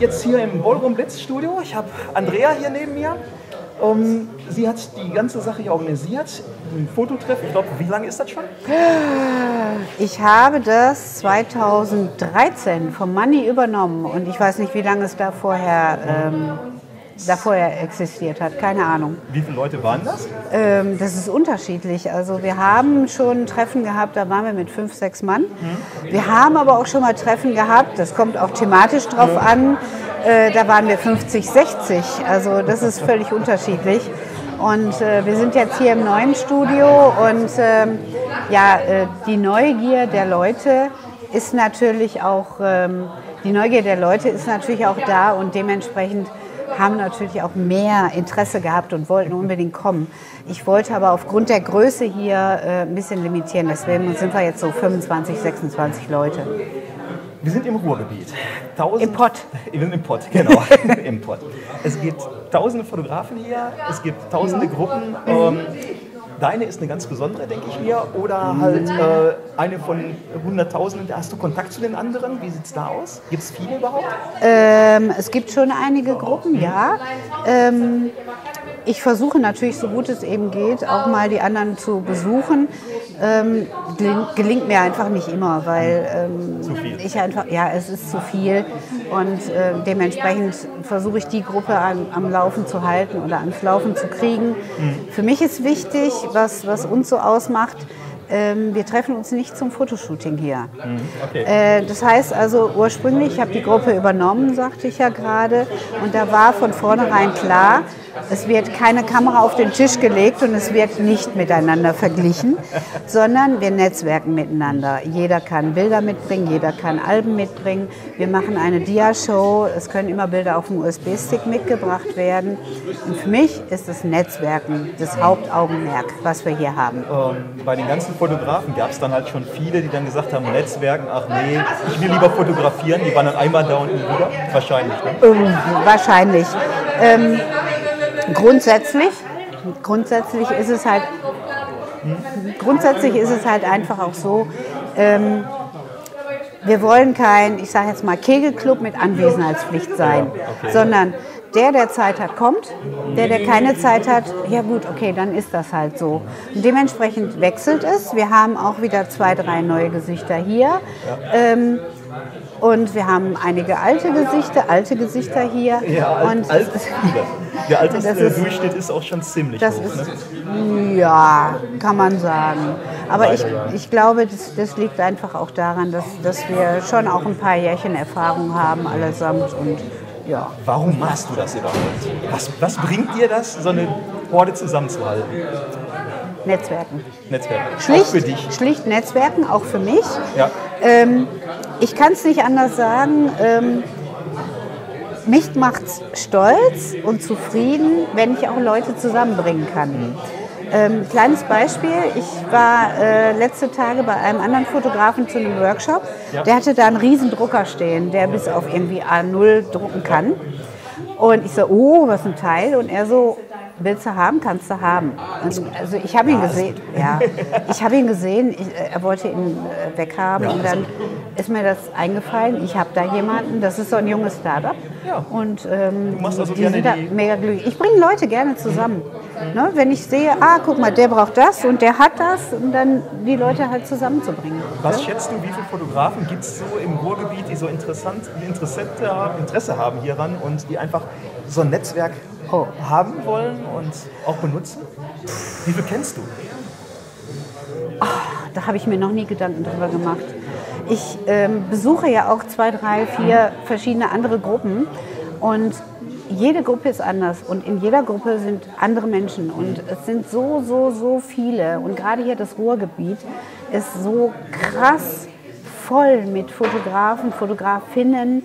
jetzt hier im Ballroom Blitz Studio. Ich habe Andrea hier neben mir. Sie hat die ganze Sache hier organisiert. Ein Fototreff, ich glaube, wie lange ist das schon? Ich habe das 2013 vom Manni übernommen und ich weiß nicht, wie lange es da vorher existiert hat, keine Ahnung. Wie viele Leute waren das? Das ist unterschiedlich. Also wir haben schon Treffen gehabt, da waren wir mit 5, 6 Mann. Wir haben aber auch schon mal Treffen gehabt, das kommt auch thematisch drauf an, da waren wir 50, 60. Also das ist völlig unterschiedlich. Und wir sind jetzt hier im neuen Studio und die Neugier der Leute ist natürlich auch da und dementsprechend haben natürlich auch mehr Interesse gehabt und wollten unbedingt kommen. Ich wollte aber aufgrund der Größe hier ein bisschen limitieren, deswegen sind wir jetzt so 25, 26 Leute. Wir sind im Ruhrgebiet. Im Pott. Wir sind im Pott, genau. Im Pott. Es gibt tausende Fotografen hier, es gibt tausende Gruppen. Deine ist eine ganz besondere, denke ich mir, oder halt eine von Hunderttausenden. Hast du Kontakt zu den anderen? Wie sieht es da aus? Gibt es viele überhaupt? Es gibt schon einige Gruppen, ja. Ich versuche natürlich, so gut es eben geht, auch mal die anderen zu besuchen. Gelingt mir einfach nicht immer, weil es ist zu viel. Und dementsprechend versuche ich, die Gruppe am Laufen zu halten oder ans Laufen zu kriegen. Für mich ist wichtig, was uns so ausmacht, wir treffen uns nicht zum Fotoshooting hier. Okay. Das heißt also ursprünglich, ich habe die Gruppe übernommen, sagte ich ja gerade, und da war von vornherein klar, es wird keine Kamera auf den Tisch gelegt und es wird nicht miteinander verglichen, sondern wir netzwerken miteinander. Jeder kann Bilder mitbringen, jeder kann Alben mitbringen. Wir machen eine Dia-Show, es können immer Bilder auf dem USB-Stick mitgebracht werden. Und für mich ist das Netzwerken das Hauptaugenmerk, was wir hier haben. Bei den ganzen Fotografen gab es dann halt schon viele, die dann gesagt haben, Netzwerken, ach nee, ich will lieber fotografieren. Die waren dann einmal da und wieder, wahrscheinlich. Ne? Wahrscheinlich. Grundsätzlich ist es halt, einfach auch so, wir wollen kein, ich sage jetzt mal, Kegelclub mit Anwesenheitspflicht sein, sondern der Zeit hat, kommt, der keine Zeit hat, ja gut, okay, dann ist das halt so. Und dementsprechend wechselt es. Wir haben auch wieder 2, 3 neue Gesichter hier. Und wir haben einige alte Gesichter hier. Ja, und der Altersdurchschnitt ist auch schon ziemlich hoch. Ne? Ja, kann man sagen. Aber ich glaube, das liegt einfach auch daran, dass wir schon auch ein paar Jährchen Erfahrung haben allesamt. Und ja. Warum machst du das überhaupt? Was bringt dir das, so eine Horde zusammenzuhalten? Netzwerken. Schlicht, für dich. Schlicht Netzwerken, auch für mich. Ja. Ich kann es nicht anders sagen. Mich macht es stolz und zufrieden, wenn ich auch Leute zusammenbringen kann. Kleines Beispiel, ich war letzte Tage bei einem anderen Fotografen zu einem Workshop. Ja. Der hatte da einen riesen Drucker stehen, der bis auf irgendwie A0 drucken kann. Und ich so, oh, was ein Teil. Und er so, willst du haben, kannst du haben. Und also ich habe ihn gesehen, ja. Ich habe ihn gesehen, er wollte ihn weghaben und dann ist mir das eingefallen, ich habe da jemanden, das ist so ein junges Startup und die sind da mega glücklich. Ich bringe Leute gerne zusammen. Ne? Wenn ich sehe, ah, guck mal, der braucht das und der hat das und dann die Leute halt zusammenzubringen. Was schätzt du, wie viele Fotografen gibt es so im Ruhrgebiet, die so Interesse haben hieran und die einfach so ein Netzwerk haben wollen und auch benutzen? Wie viel kennst du? Ach, da habe ich mir noch nie Gedanken drüber gemacht. Ich besuche ja auch 2, 3, 4 verschiedene andere Gruppen und jede Gruppe ist anders und in jeder Gruppe sind andere Menschen und es sind so viele und gerade hier das Ruhrgebiet ist so krass voll mit Fotografen, Fotografinnen.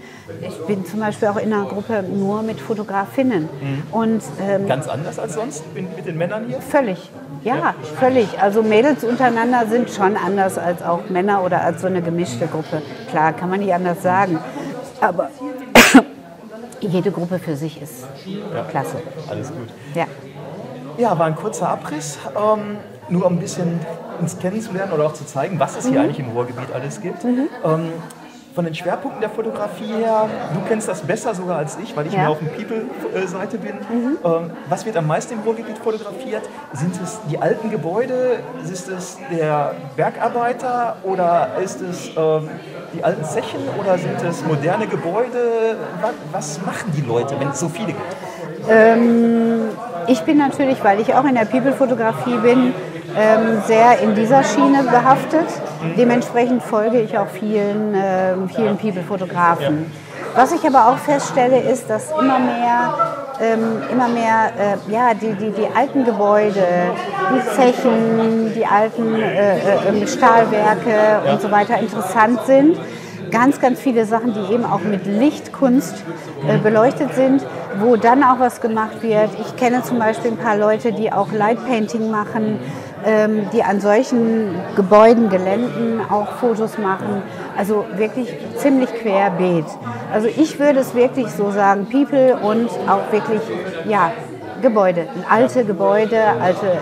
Ich bin zum Beispiel auch in einer Gruppe nur mit Fotografinnen. Und, ganz anders als sonst mit den Männern hier? Völlig, ja, völlig. Also Mädels untereinander sind schon anders als auch Männer oder als so eine gemischte Gruppe. Klar, kann man nicht anders sagen. Aber jede Gruppe für sich ist klasse. Alles gut. Ja, war ein kurzer Abriss. Nur ein bisschen uns kennenzulernen oder auch zu zeigen, was es hier eigentlich im Ruhrgebiet alles gibt. Von den Schwerpunkten der Fotografie her, du kennst das besser sogar als ich, weil ich mehr auf der People-Seite bin. Was wird am meisten im Ruhrgebiet fotografiert? Sind es die alten Gebäude? Ist es der Bergarbeiter oder ist es die alten Zechen oder sind es moderne Gebäude? Was machen die Leute, wenn es so viele gibt? Ich bin natürlich, weil ich auch in der People-Fotografie bin, sehr in dieser Schiene behaftet. Dementsprechend folge ich auch vielen People-Fotografen. Was ich aber auch feststelle, ist, dass immer mehr die alten Gebäude, die Zechen, die alten Stahlwerke und so weiter interessant sind. Ganz viele Sachen, die eben auch mit Lichtkunst beleuchtet sind, wo dann auch was gemacht wird. Ich kenne zum Beispiel ein paar Leute, die auch Lightpainting machen, die an solchen Gebäuden, Geländen auch Fotos machen. Also wirklich ziemlich querbeet. Also ich würde es wirklich so sagen, People und auch wirklich, ja, Gebäude, alte Gebäude, alte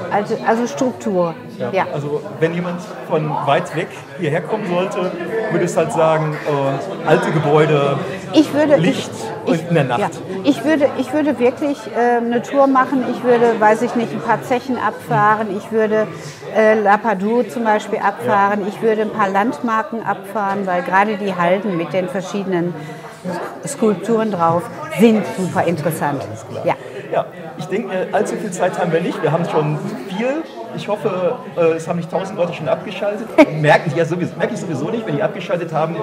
also Struktur. Ja, ja. Also wenn jemand von weit weg hierher kommen sollte, würde ich halt sagen, alte Gebäude, Licht in der Nacht. Ja. Ich würde wirklich eine Tour machen, ich würde, weiß ich nicht, ein paar Zechen abfahren, ich würde La Padoue zum Beispiel abfahren, ich würde ein paar Landmarken abfahren, weil gerade die Halden mit den verschiedenen Skulpturen drauf sind super interessant. Ja. Ja, ich denke, allzu viel Zeit haben wir nicht. Wir haben schon viel. Ich hoffe, es haben nicht 1000 Leute schon abgeschaltet. Merke ich sowieso nicht. Wenn die abgeschaltet haben,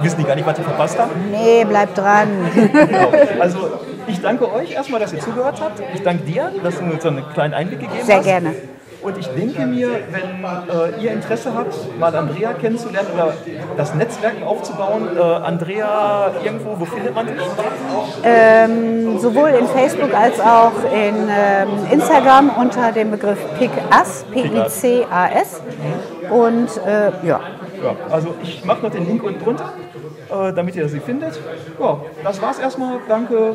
wissen die gar nicht, was sie verpasst haben. Nee, bleibt dran. Genau. Also, ich danke euch erstmal, dass ihr zugehört habt. Ich danke dir, dass du uns so einen kleinen Einblick gegeben hast. Sehr gerne. Und ich denke mir, wenn ihr Interesse habt, mal Andrea kennenzulernen oder das Netzwerken aufzubauen, Andrea irgendwo, wo findet man dich? Sowohl in Facebook als auch in Instagram unter dem Begriff PICAS, P-I-C-A-S. Und also ich mache noch den Link unten drunter, damit ihr sie findet. Ja, das war's erstmal. Danke.